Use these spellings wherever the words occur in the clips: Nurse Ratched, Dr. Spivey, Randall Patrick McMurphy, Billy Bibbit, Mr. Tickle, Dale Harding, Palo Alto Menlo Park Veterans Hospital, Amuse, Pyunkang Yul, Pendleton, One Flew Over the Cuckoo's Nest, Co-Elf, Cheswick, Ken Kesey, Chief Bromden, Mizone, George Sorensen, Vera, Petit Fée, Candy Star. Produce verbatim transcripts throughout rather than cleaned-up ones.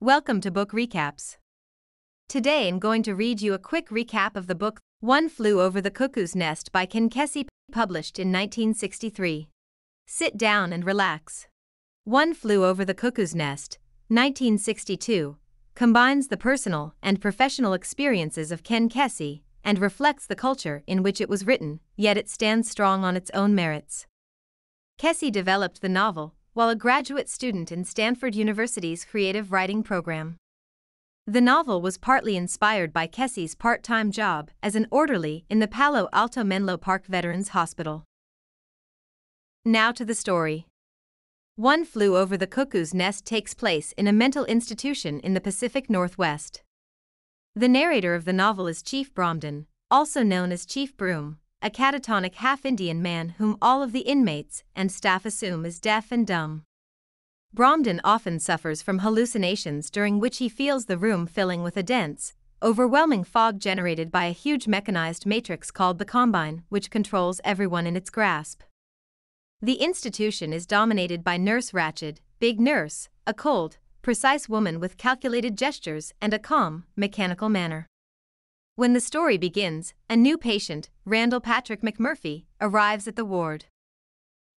Welcome to Book Recaps. Today I'm going to read you a quick recap of the book One Flew Over the Cuckoo's Nest by Ken Kesey, published in nineteen sixty-three. Sit down and relax. One Flew Over the Cuckoo's Nest, nineteen sixty-two, combines the personal and professional experiences of Ken Kesey and reflects the culture in which it was written, yet it stands strong on its own merits. Kesey developed the novel while a graduate student in Stanford University's creative writing program. The novel was partly inspired by Kesey's part-time job as an orderly in the Palo Alto Menlo Park Veterans Hospital. Now to the story. One Flew Over the Cuckoo's Nest takes place in a mental institution in the Pacific Northwest. The narrator of the novel is Chief Bromden, also known as Chief Broom, a catatonic half-Indian man whom all of the inmates and staff assume is deaf and dumb. Bromden often suffers from hallucinations during which he feels the room filling with a dense, overwhelming fog generated by a huge mechanized matrix called the Combine, which controls everyone in its grasp. The institution is dominated by Nurse Ratched, Big Nurse, a cold, precise woman with calculated gestures and a calm, mechanical manner. When the story begins, a new patient, Randall Patrick McMurphy, arrives at the ward.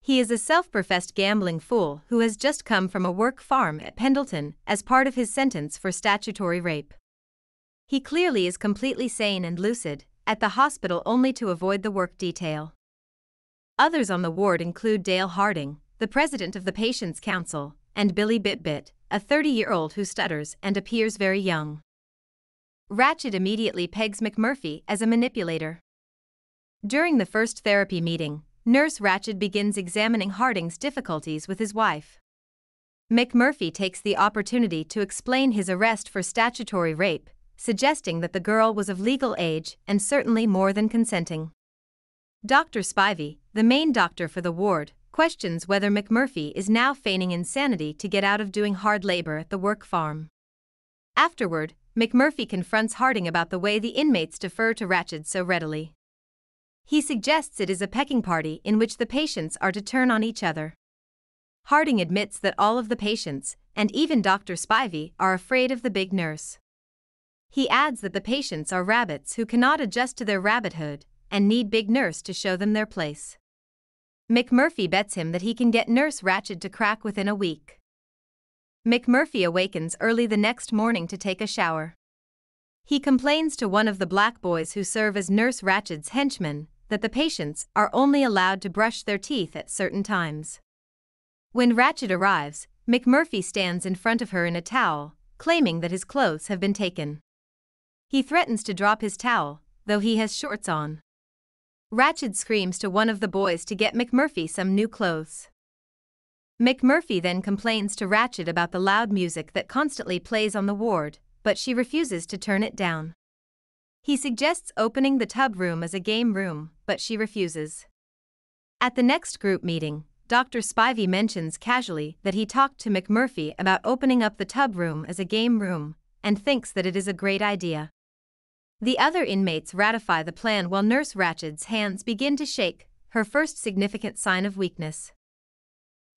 He is a self-professed gambling fool who has just come from a work farm at Pendleton as part of his sentence for statutory rape. He clearly is completely sane and lucid, at the hospital only to avoid the work detail. Others on the ward include Dale Harding, the president of the Patients' Council, and Billy Bibbit, a thirty-year-old who stutters and appears very young. Ratched immediately pegs McMurphy as a manipulator. During the first therapy meeting, Nurse Ratched begins examining Harding's difficulties with his wife. McMurphy takes the opportunity to explain his arrest for statutory rape, suggesting that the girl was of legal age and certainly more than consenting. Doctor Spivey, the main doctor for the ward, questions whether McMurphy is now feigning insanity to get out of doing hard labor at the work farm. Afterward, McMurphy confronts Harding about the way the inmates defer to Ratched so readily. He suggests it is a pecking party in which the patients are to turn on each other. Harding admits that all of the patients, and even Doctor Spivey, are afraid of the Big Nurse. He adds that the patients are rabbits who cannot adjust to their rabbithood and need Big Nurse to show them their place. McMurphy bets him that he can get Nurse Ratched to crack within a week. McMurphy awakens early the next morning to take a shower. He complains to one of the black boys who serve as Nurse Ratched's henchmen that the patients are only allowed to brush their teeth at certain times. When Ratched arrives, McMurphy stands in front of her in a towel, claiming that his clothes have been taken. He threatens to drop his towel, though he has shorts on. Ratched screams to one of the boys to get McMurphy some new clothes. McMurphy then complains to Ratched about the loud music that constantly plays on the ward, but she refuses to turn it down. He suggests opening the tub room as a game room, but she refuses. At the next group meeting, Doctor Spivey mentions casually that he talked to McMurphy about opening up the tub room as a game room, and thinks that it is a great idea. The other inmates ratify the plan while Nurse Ratched's hands begin to shake, her first significant sign of weakness.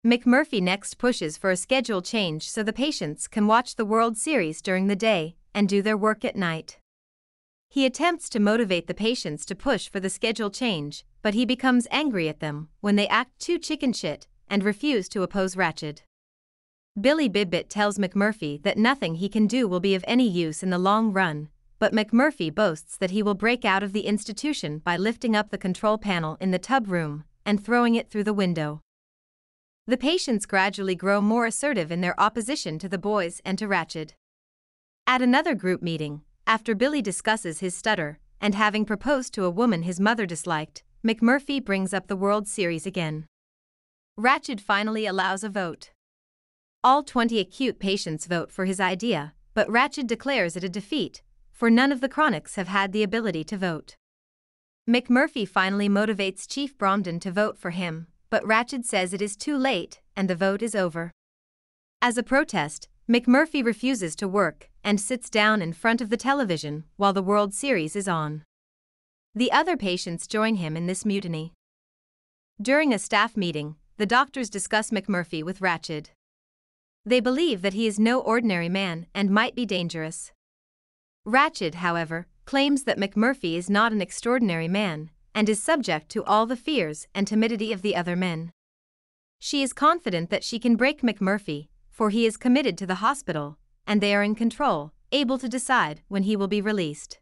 McMurphy next pushes for a schedule change so the patients can watch the World Series during the day and do their work at night. He attempts to motivate the patients to push for the schedule change, but he becomes angry at them when they act too chicken shit and refuse to oppose Ratched. Billy Bibbit tells McMurphy that nothing he can do will be of any use in the long run, but McMurphy boasts that he will break out of the institution by lifting up the control panel in the tub room and throwing it through the window. The patients gradually grow more assertive in their opposition to the boys and to Ratched. At another group meeting, after Billy discusses his stutter, and having proposed to a woman his mother disliked, McMurphy brings up the World Series again. Ratched finally allows a vote. All twenty acute patients vote for his idea, but Ratched declares it a defeat, for none of the chronics have had the ability to vote. McMurphy finally motivates Chief Bromden to vote for him, but Ratched says it is too late, and the vote is over. As a protest, McMurphy refuses to work and sits down in front of the television while the World Series is on. The other patients join him in this mutiny. During a staff meeting, the doctors discuss McMurphy with Ratched. They believe that he is no ordinary man and might be dangerous. Ratched, however, claims that McMurphy is not an extraordinary man and is subject to all the fears and timidity of the other men. She is confident that she can break McMurphy, for he is committed to the hospital, and they are in control, able to decide when he will be released.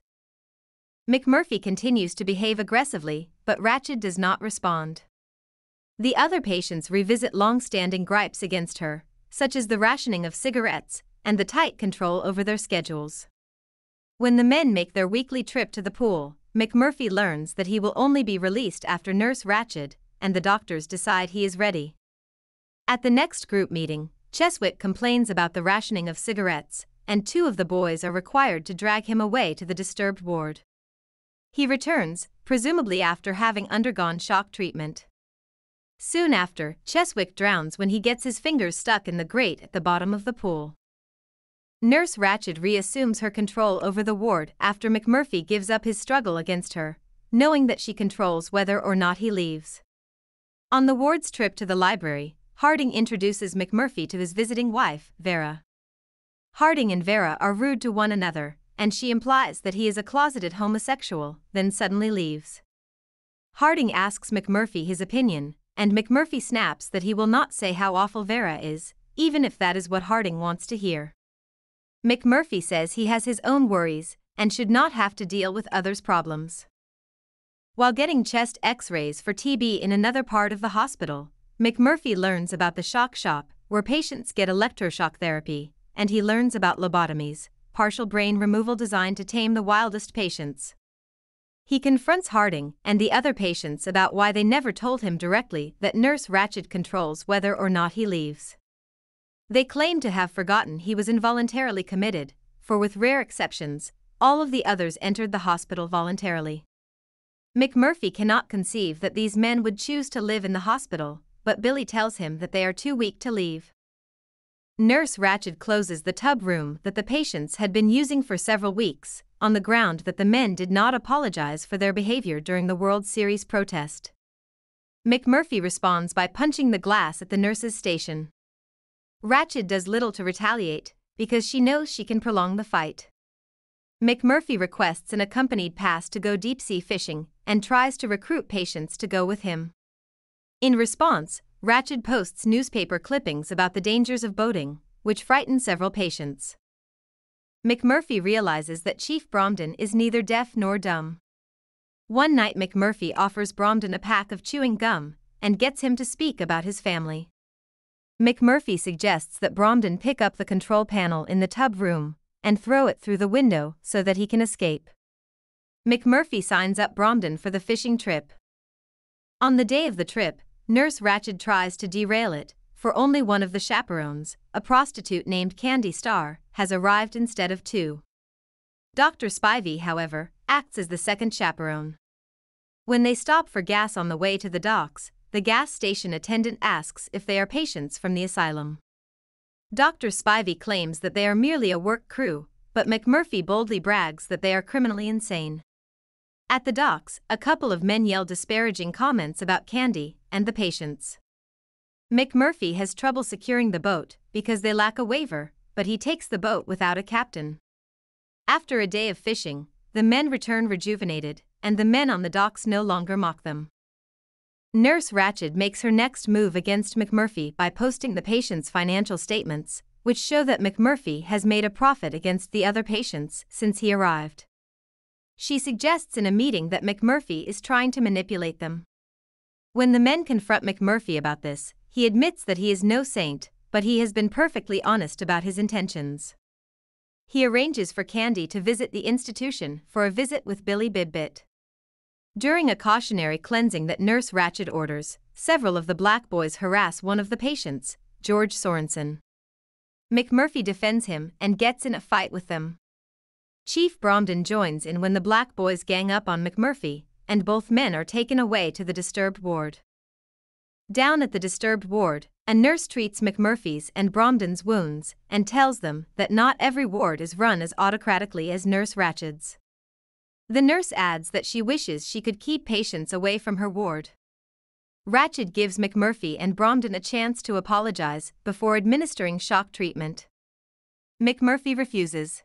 McMurphy continues to behave aggressively, but Ratched does not respond. The other patients revisit long-standing gripes against her, such as the rationing of cigarettes and the tight control over their schedules. When the men make their weekly trip to the pool, McMurphy learns that he will only be released after Nurse Ratched and the doctors decide he is ready. At the next group meeting, Cheswick complains about the rationing of cigarettes, and two of the boys are required to drag him away to the disturbed ward. He returns, presumably after having undergone shock treatment. Soon after, Cheswick drowns when he gets his fingers stuck in the grate at the bottom of the pool. Nurse Ratched reassumes her control over the ward after McMurphy gives up his struggle against her, knowing that she controls whether or not he leaves. On the ward's trip to the library, Harding introduces McMurphy to his visiting wife, Vera. Harding and Vera are rude to one another, and she implies that he is a closeted homosexual, then suddenly leaves. Harding asks McMurphy his opinion, and McMurphy snaps that he will not say how awful Vera is, even if that is what Harding wants to hear. McMurphy says he has his own worries and should not have to deal with others' problems. While getting chest x-rays for T B in another part of the hospital, McMurphy learns about the shock shop, where patients get electroshock therapy, and he learns about lobotomies, partial brain removal designed to tame the wildest patients. He confronts Harding and the other patients about why they never told him directly that Nurse Ratched controls whether or not he leaves. They claim to have forgotten he was involuntarily committed, for with rare exceptions, all of the others entered the hospital voluntarily. McMurphy cannot conceive that these men would choose to live in the hospital, but Billy tells him that they are too weak to leave. Nurse Ratched closes the tub room that the patients had been using for several weeks, on the ground that the men did not apologize for their behavior during the World Series protest. McMurphy responds by punching the glass at the nurse's station. Ratched does little to retaliate, because she knows she can prolong the fight. McMurphy requests an accompanied pass to go deep-sea fishing and tries to recruit patients to go with him. In response, Ratched posts newspaper clippings about the dangers of boating, which frighten several patients. McMurphy realizes that Chief Bromden is neither deaf nor dumb. One night McMurphy offers Bromden a pack of chewing gum and gets him to speak about his family. McMurphy suggests that Bromden pick up the control panel in the tub room and throw it through the window so that he can escape. McMurphy signs up Bromden for the fishing trip. On the day of the trip, Nurse Ratched tries to derail it, for only one of the chaperones, a prostitute named Candy Star, has arrived instead of two. Doctor Spivey, however, acts as the second chaperone. When they stop for gas on the way to the docks, the gas station attendant asks if they are patients from the asylum. Doctor Spivey claims that they are merely a work crew, but McMurphy boldly brags that they are criminally insane. At the docks, a couple of men yell disparaging comments about Candy and the patients. McMurphy has trouble securing the boat because they lack a waiver, but he takes the boat without a captain. After a day of fishing, the men return rejuvenated, and the men on the docks no longer mock them. Nurse Ratched makes her next move against McMurphy by posting the patient's financial statements, which show that McMurphy has made a profit against the other patients since he arrived. She suggests in a meeting that McMurphy is trying to manipulate them. When the men confront McMurphy about this, he admits that he is no saint, but he has been perfectly honest about his intentions. He arranges for Candy to visit the institution for a visit with Billy Bibbit. During a cautionary cleansing that Nurse Ratched orders, several of the black boys harass one of the patients, George Sorensen. McMurphy defends him and gets in a fight with them. Chief Bromden joins in when the black boys gang up on McMurphy, and both men are taken away to the disturbed ward. Down at the disturbed ward, a nurse treats McMurphy's and Bromden's wounds and tells them that not every ward is run as autocratically as Nurse Ratched's. The nurse adds that she wishes she could keep patients away from her ward. Ratched gives McMurphy and Bromden a chance to apologize before administering shock treatment. McMurphy refuses.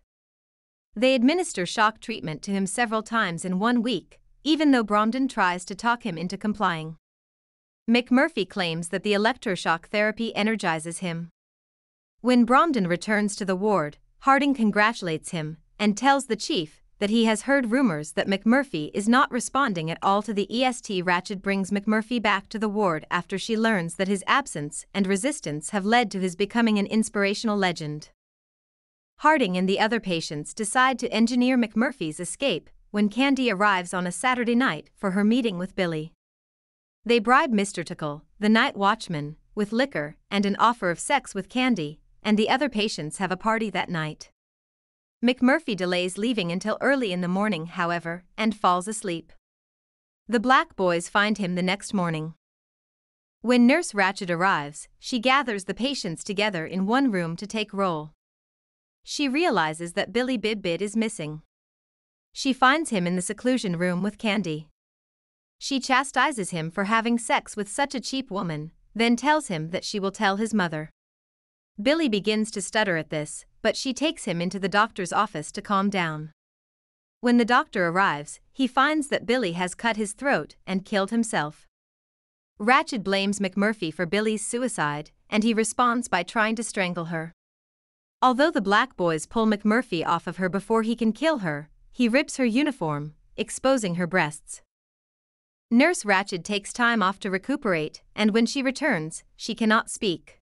They administer shock treatment to him several times in one week, even though Bromden tries to talk him into complying. McMurphy claims that the electroshock therapy energizes him. When Bromden returns to the ward, Harding congratulates him and tells the chief that he has heard rumors that McMurphy is not responding at all to the E S T. Ratched brings McMurphy back to the ward after she learns that his absence and resistance have led to his becoming an inspirational legend. Harding and the other patients decide to engineer McMurphy's escape when Candy arrives on a Saturday night for her meeting with Billy. They bribe Mister Tickle, the night watchman, with liquor and an offer of sex with Candy, and the other patients have a party that night. McMurphy delays leaving until early in the morning, however, and falls asleep. The Black Boys find him the next morning. When Nurse Ratched arrives, she gathers the patients together in one room to take roll. She realizes that Billy Bibbit is missing. She finds him in the seclusion room with Candy. She chastises him for having sex with such a cheap woman, then tells him that she will tell his mother. Billy begins to stutter at this, but she takes him into the doctor's office to calm down. When the doctor arrives, he finds that Billy has cut his throat and killed himself. Ratched blames McMurphy for Billy's suicide, and he responds by trying to strangle her. Although the Black Boys pull McMurphy off of her before he can kill her, he rips her uniform, exposing her breasts. Nurse Ratched takes time off to recuperate, and when she returns, she cannot speak.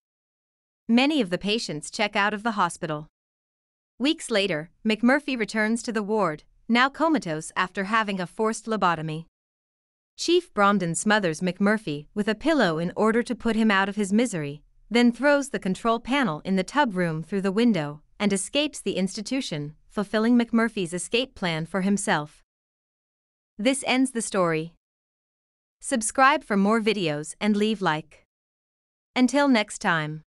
Many of the patients check out of the hospital. Weeks later, McMurphy returns to the ward, now comatose after having a forced lobotomy. Chief Bromden smothers McMurphy with a pillow in order to put him out of his misery, then throws the control panel in the tub room through the window and escapes the institution, fulfilling McMurphy's escape plan for himself. This ends the story. Subscribe for more videos and leave like. Until next time.